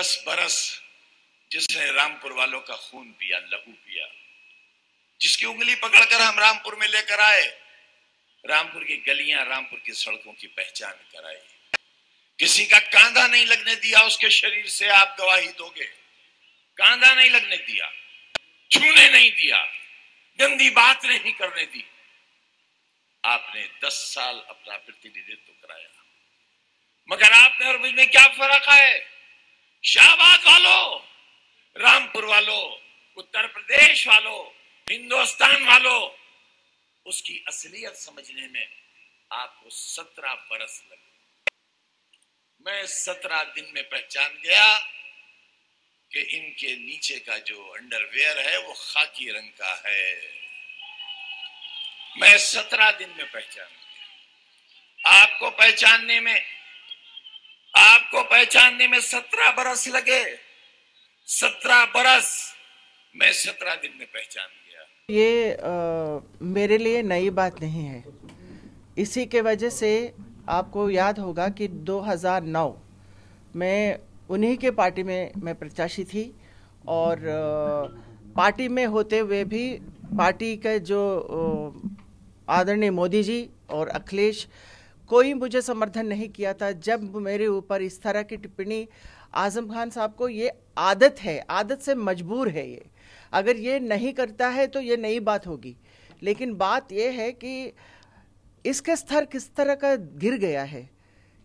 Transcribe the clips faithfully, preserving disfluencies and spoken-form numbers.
दस बरस जिसने रामपुर वालों का खून पिया, लहू पिया, जिसकी उंगली पकड़कर हम रामपुर में लेकर आए, रामपुर की गलियां, रामपुर की सड़कों की पहचान कराई, किसी का कांधा नहीं लगने दिया उसके शरीर से, आप गवाही दोगे, कांधा नहीं लगने दिया, छूने नहीं दिया, गंदी बात नहीं करने दी। आपने दस साल अपना प्रतिनिधित्व कराया, मगर आपने और मुझ में क्या फर्क है? शाहबाद वालों, रामपुर वालों, उत्तर प्रदेश वालों, हिंदुस्तान वालों, उसकी असलियत समझने में आपको सत्रह बरस लगे। मैं सत्रह दिन में पहचान गया कि इनके नीचे का जो अंडरवेयर है वो खाकी रंग का है। मैं सत्रह दिन में पहचान गया। आपको पहचानने में आपको पहचानने में सत्रह बरस लगे। सत्रह बरस मैं सत्रह दिन में पहचान गया। ये आ, मेरे लिए नई बात नहीं है। इसी के वजह से आपको याद होगा कि दो हज़ार नौ में उन्हीं के पार्टी में मैं प्रत्याशी थी और आ, पार्टी में होते हुए भी पार्टी के जो आदरणीय मोदी जी और अखिलेश, कोई मुझे समर्थन नहीं किया था। जब मेरे ऊपर इस तरह की टिप्पणी, आजम खान साहब को ये आदत है, आदत से मजबूर है ये, अगर ये नहीं करता है तो ये नई बात होगी। लेकिन बात ये है कि इसके स्तर किस तरह का गिर गया है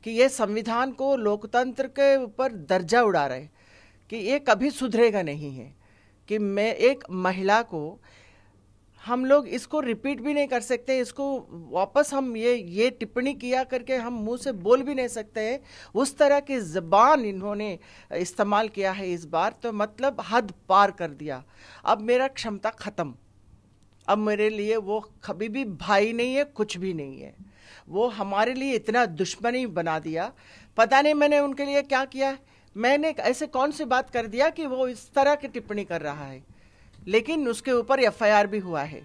कि ये संविधान को, लोकतंत्र के ऊपर दर्जा उड़ा रहे, कि ये कभी सुधरेगा नहीं है। कि मैं एक महिला को, हम लोग इसको रिपीट भी नहीं कर सकते, इसको वापस हम ये ये टिप्पणी किया करके हम मुंह से बोल भी नहीं सकते हैं। उस तरह की ज़बान इन्होंने इस्तेमाल किया है इस बार, तो मतलब हद पार कर दिया। अब मेरा क्षमता ख़त्म, अब मेरे लिए वो कभी भी भाई नहीं है, कुछ भी नहीं है। वो हमारे लिए इतना दुश्मनी बना दिया, पता नहीं मैंने उनके लिए क्या किया, मैंने ऐसे कौन सी बात कर दिया कि वो इस तरह की टिप्पणी कर रहा है। लेकिन उसके ऊपर एफ आई आर भी हुआ है,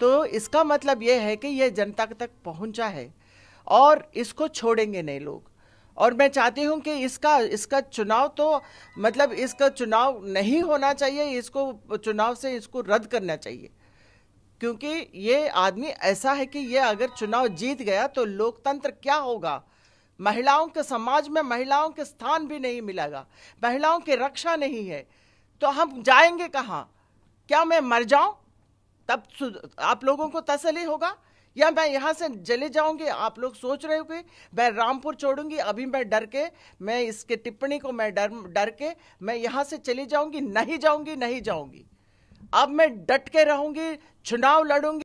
तो इसका मतलब ये है कि ये जनता तक पहुंचा है और इसको छोड़ेंगे नहीं लोग। और मैं चाहती हूं कि इसका इसका चुनाव तो मतलब इसका चुनाव नहीं होना चाहिए, इसको चुनाव से इसको रद्द करना चाहिए, क्योंकि ये आदमी ऐसा है कि ये अगर चुनाव जीत गया तो लोकतंत्र क्या होगा? महिलाओं के समाज में महिलाओं के स्थान भी नहीं मिलेगा, महिलाओं की रक्षा नहीं है, तो हम जाएंगे कहाँ? क्या मैं मर जाऊं तब आप लोगों को तसल्ली होगा, या मैं यहाँ से चले जाऊंगी? आप लोग सोच रहे हो कि मैं रामपुर छोड़ूंगी, अभी मैं डर के, मैं इसके टिप्पणी को मैं डर डर के मैं यहाँ से चली जाऊंगी? नहीं जाऊंगी, नहीं जाऊंगी। अब मैं डट के रहूंगी, चुनाव लड़ूंगी।